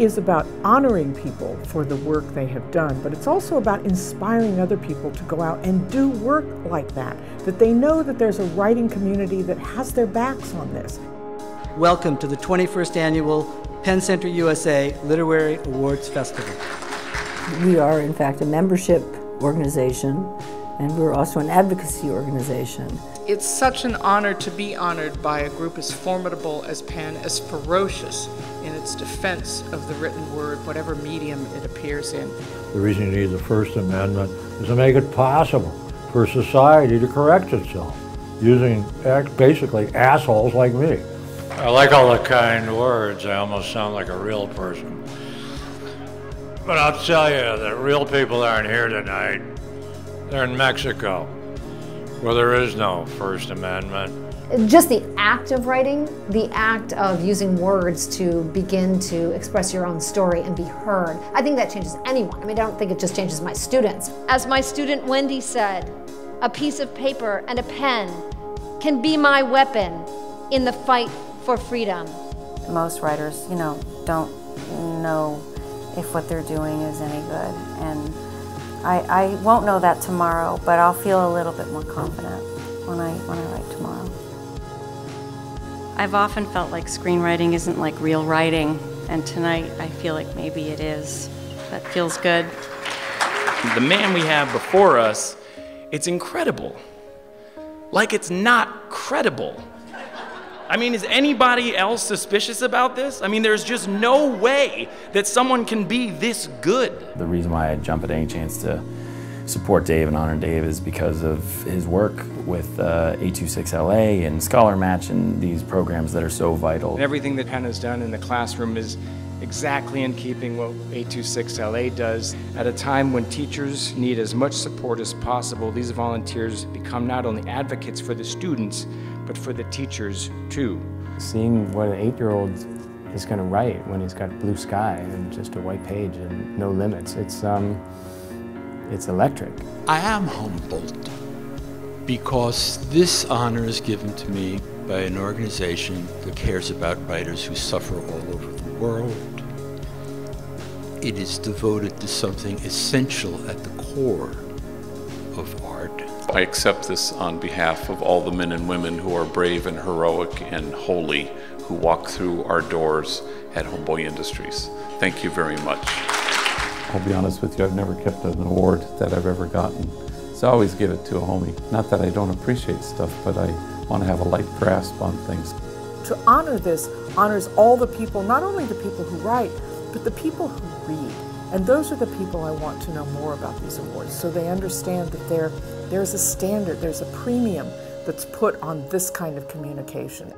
is about honoring people for the work they have done, but it's also about inspiring other people to go out and do work like that, that they know that there's a writing community that has their backs on this. Welcome to the 21st Annual PEN Center USA Literary Awards Festival. We are, in fact, a membership organization, and we're also an advocacy organization. It's such an honor to be honored by a group as formidable as PEN, as ferocious in its defense of the written word, whatever medium it appears in. The reason you need the First Amendment is to make it possible for society to correct itself, using basically assholes like me. I like all the kind words. I almost sound like a real person. But I'll tell you that real people aren't here tonight. They're in Mexico, where there is no First Amendment. Just the act of writing, the act of using words to begin to express your own story and be heard, I think that changes anyone. I mean, I don't think it just changes my students. As my student Wendy said, a piece of paper and a pen can be my weapon in the fight for freedom. Most writers, you know, don't know if what they're doing is any good. And I won't know that tomorrow, but I'll feel a little bit more confident when I write tomorrow. I've often felt like screenwriting isn't like real writing, and tonight I feel like maybe it is. That feels good. The man we have before us, it's incredible. Like it's not credible. I mean, is anybody else suspicious about this? I mean, there's just no way that someone can be this good. The reason why I jump at any chance to support Dave and honor Dave is because of his work with 826LA and Scholar Match and these programs that are so vital. Everything that PEN has done in the classroom is exactly in keeping what 826LA does. At a time when teachers need as much support as possible, these volunteers become not only advocates for the students, but for the teachers too. Seeing what an 8-year-old is going to write when he's got blue sky and just a white page and no limits, it's electric. I am humbled because this honor is given to me by an organization that cares about writers who suffer all over the world. It is devoted to something essential at the core of art. I accept this on behalf of all the men and women who are brave and heroic and holy who walk through our doors at Homeboy Industries. Thank you very much. I'll be honest with you, I've never kept an award that I've ever gotten. So I always give it to a homie. Not that I don't appreciate stuff, but I want to have a light grasp on things. To honor this honors all the people, not only the people who write, but the people who read. And those are the people I want to know more about these awards, so they understand that there's a standard, there's a premium that's put on this kind of communication.